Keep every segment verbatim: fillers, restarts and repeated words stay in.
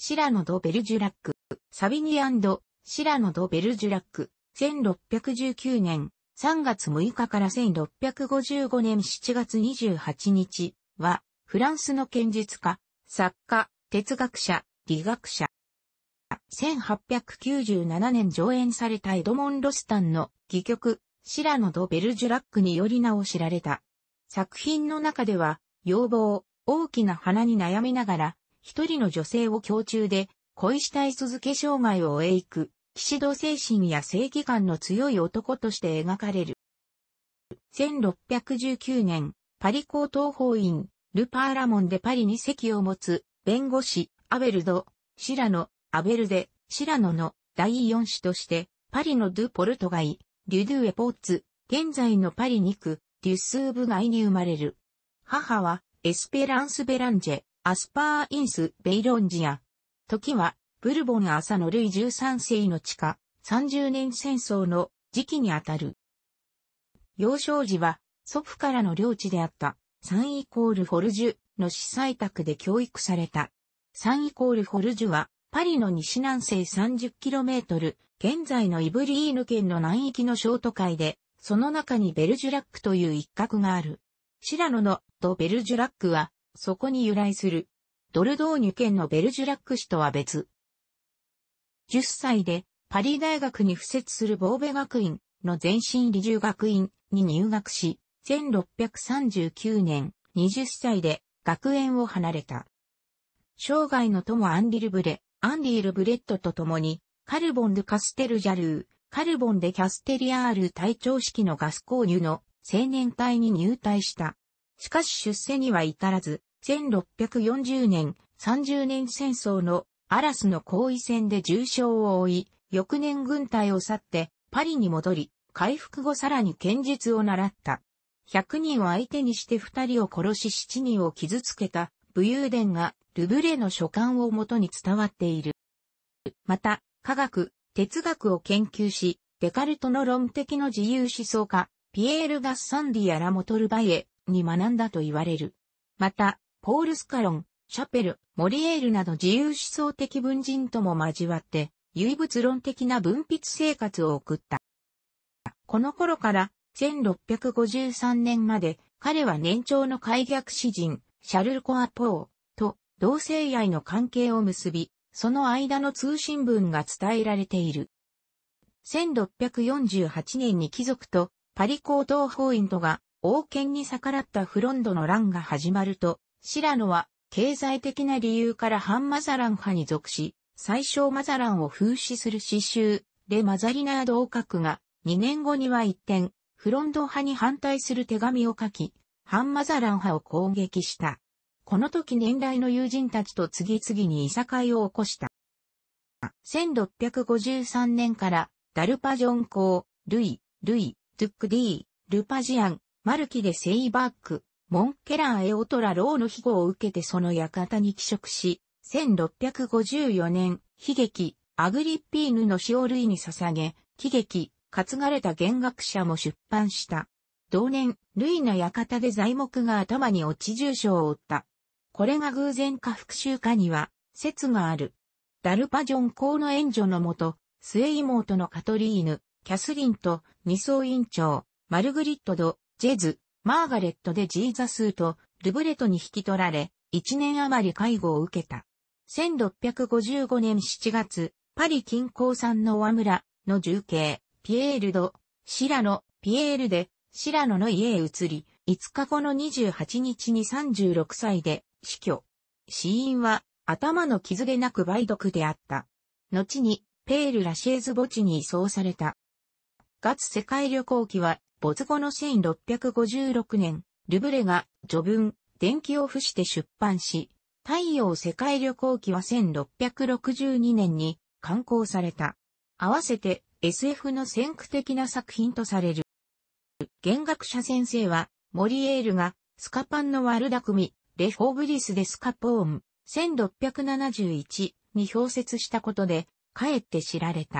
シラノ・ド・ベルジュラック、サビニ&シラノ・ド・ベルジュラック、せんろっぴゃくじゅうきゅうねんさんがつむいかからせんろっぴゃくごじゅうごねんしちがつにじゅうはちにちは、フランスの剣術家、作家、哲学者、理学者。せんはっぴゃくきゅうじゅうななねん上演されたエドモン・ロスタンの戯曲、シラノ・ド・ベルジュラックにより名を知られた。作品の中では、容貌、大きな鼻に悩みながら、一人の女性を胸中で恋したい続け生涯を終えいく、騎士道精神や正義感の強い男として描かれる。せんろっぴゃくじゅうきゅうねん、パリ高等法院、ル・パーラモンでパリに席を持つ、弁護士、アベルド・シラノ、アベルデ・シラノのだいよん子として、パリのドゥ・ポルトガイ、リュ・ドゥ・エポッツ、現在のパリにく、デュスーブ街に生まれる。母は、エスペランス・ベランジェ、アスパー・インス・ベイロンジア。時は、ブルボン朝のルイじゅうさんせいの地下、さんじゅうねんせんそうの時期にあたる。幼少時は、祖父からの領地であった、サンイコール・フォルジュの司祭宅で教育された。サンイコール・フォルジュは、パリの西南西 さんじゅっキロメートル、現在のイブリーヌ県の南域の小都会で、その中にベルジュラックという一角がある。シラノのド・ベルジュラックは、そこに由来する。ドルドーニュ県のベルジュラック市とは別。じゅっさいで、パリ大学に付設するボーベ学院の前身理獣学院に入学し、せんろっぴゃくさんじゅうきゅうねん、はたちで学園を離れた。生涯の友アンリ・ルブレ、アンリ・ルブレットと共に、カルボン・ドゥ・カステル・ジャルー、カルボン・デ・キャステリアール隊長式のガス購入の青年隊に入隊した。しかし出世には至らず、せんろっぴゃくよんじゅうねんさんじゅうねんせんそうのアラスの後位戦で重傷を負い、翌年軍隊を去ってパリに戻り、回復後さらに剣術を習った。ひゃくにんを相手にしてふたりを殺ししちにんを傷つけた武勇伝がルブレの書簡をもとに伝わっている。また、科学、哲学を研究し、デカルトの論的の自由思想家、ピエール・ガッサンディやラモトルバイエに学んだと言われる。また、ポール・スカロン、シャペル、モリエールなど自由思想的文人とも交わって、唯物論的な文筆生活を送った。この頃から、せんろっぴゃくごじゅうさんねんまで、彼は年長の開逆詩人、シャルル・コアポーと同性愛の関係を結び、その間の通信文が伝えられている。せんろっぴゃくよんじゅうはちねんに貴族とパリ高等法院とが王権に逆らったフロンドの乱が始まると、シラノは経済的な理由から反マザラン派に属し、最初マザランを風刺する詩集、レ・マザリナードを書くが、にねんごには一転、フロンド派に反対する手紙を書き、反マザラン派を攻撃した。この時年来の友人たちと次々にいさかいを起こした。せんろっぴゃくごじゅうさんねんから、ダルパジョン公、ルイ、ルイ、ドゥック・ディー、ルパジアン、マルキでセイバーク、モン・ケラン・エオトラ・ローの庇護を受けてその館に帰職し、せんろっぴゃくごじゅうよねん、悲劇、アグリッピーヌの死をルイに捧げ、喜劇、担がれた弦楽者も出版した。同年、ルイの館で材木が頭に落ち重傷を負った。これが偶然か復讐かには説がある。ダルパジョン公の援助のもと、末妹のカトリーヌ、キャスリンと二曹院長、マルグリット・ド・ジェズ、マーガレット・デ・ジーザスとルブレトに引き取られ、一年余り介護を受けた。せんろっぴゃくごじゅうごねんしちがつ、パリ近郊産のオアムラの重慶、ピエール・ド・シラノ、ピエール・デ・シラノの家へ移り、いつかごのにじゅうはちにちにさんじゅうろくさいで、死去。死因は頭の傷でなく梅毒であった。後にペール・ラシェーズ墓地に移送された。月世界旅行記は没後のせんろっぴゃくごじゅうろくねん、ルブレが序文、伝記を付して出版し、太陽世界旅行記はせんろっぴゃくろくじゅうにねんに刊行された。合わせて エスエフ の先駆的な作品とされる。弦楽者先生はモリエールがスカパンのワルダ組、レ・フォーブリス・デ・スカポーン、せんろっぴゃくななじゅういちに表説したことで、かえって知られた。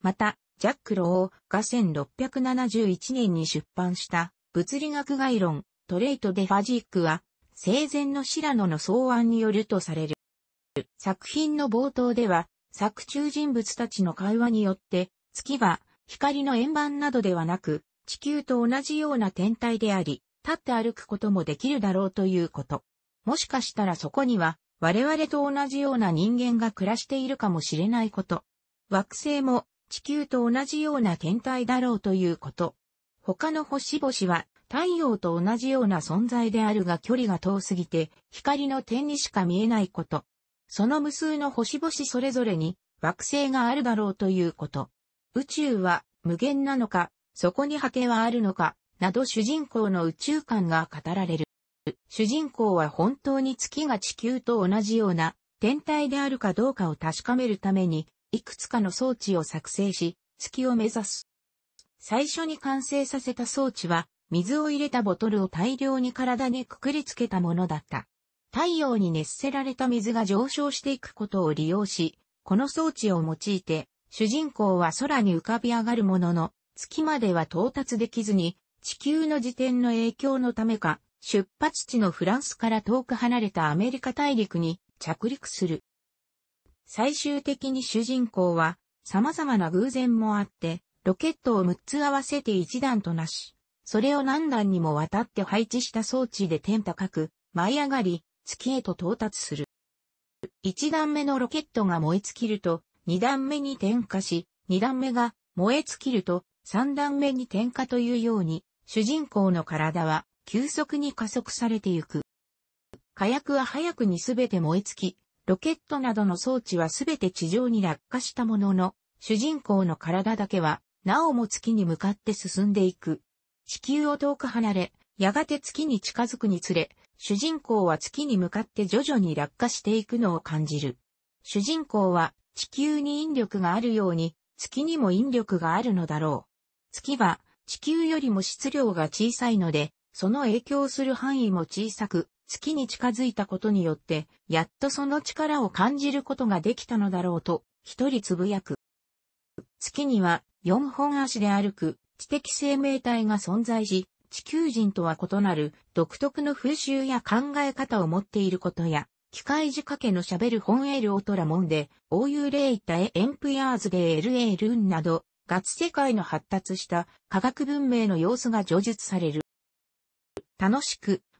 また、ジャック・ローがせんろっぴゃくななじゅういちねんに出版した、物理学概論、トレイト・デ・ファジークは、生前のシラノの草案によるとされる。作品の冒頭では、作中人物たちの会話によって、月は光の円盤などではなく、地球と同じような天体であり、立って歩くこともできるだろうということ。もしかしたらそこには、我々と同じような人間が暮らしているかもしれないこと。惑星も地球と同じような天体だろうということ。他の星々は太陽と同じような存在であるが距離が遠すぎて光の点にしか見えないこと。その無数の星々それぞれに惑星があるだろうということ。宇宙は無限なのか、そこに果てはあるのか、など主人公の宇宙観が語られる。主人公は本当に月が地球と同じような天体であるかどうかを確かめるために、いくつかの装置を作成し、月を目指す。最初に完成させた装置は、水を入れたボトルを大量に体にくくりつけたものだった。太陽に熱せられた水が上昇していくことを利用し、この装置を用いて、主人公は空に浮かび上がるものの、月までは到達できずに、地球の自転の影響のためか、出発地のフランスから遠く離れたアメリカ大陸に着陸する。最終的に主人公は様々な偶然もあってロケットをむっつ合わせていちだんとなし、それを何段にもわたって配置した装置で天高く舞い上がり月へと到達する。いちだんめのロケットが燃え尽きるとにだんめに点火し、にだんめが燃え尽きるとさんだんめに点火というように主人公の体は急速に加速されてゆく。火薬は早くにすべて燃え尽き、ロケットなどの装置はすべて地上に落下したものの、主人公の体だけは、なおも月に向かって進んでいく。地球を遠く離れ、やがて月に近づくにつれ、主人公は月に向かって徐々に落下していくのを感じる。主人公は、地球に引力があるように、月にも引力があるのだろう。月は、地球よりも質量が小さいので、その影響する範囲も小さく、月に近づいたことによって、やっとその力を感じることができたのだろうと、一人つぶやく。月にはよんほん足で歩く知的生命体が存在し、地球人とは異なる独特の風習や考え方を持っていることや、機械仕掛けの喋る本エルオトラモンで、オーユーレイタエエンプヤーズでエルエルンなど、ガツ世界の発達した科学文明の様子が叙述される。楽しく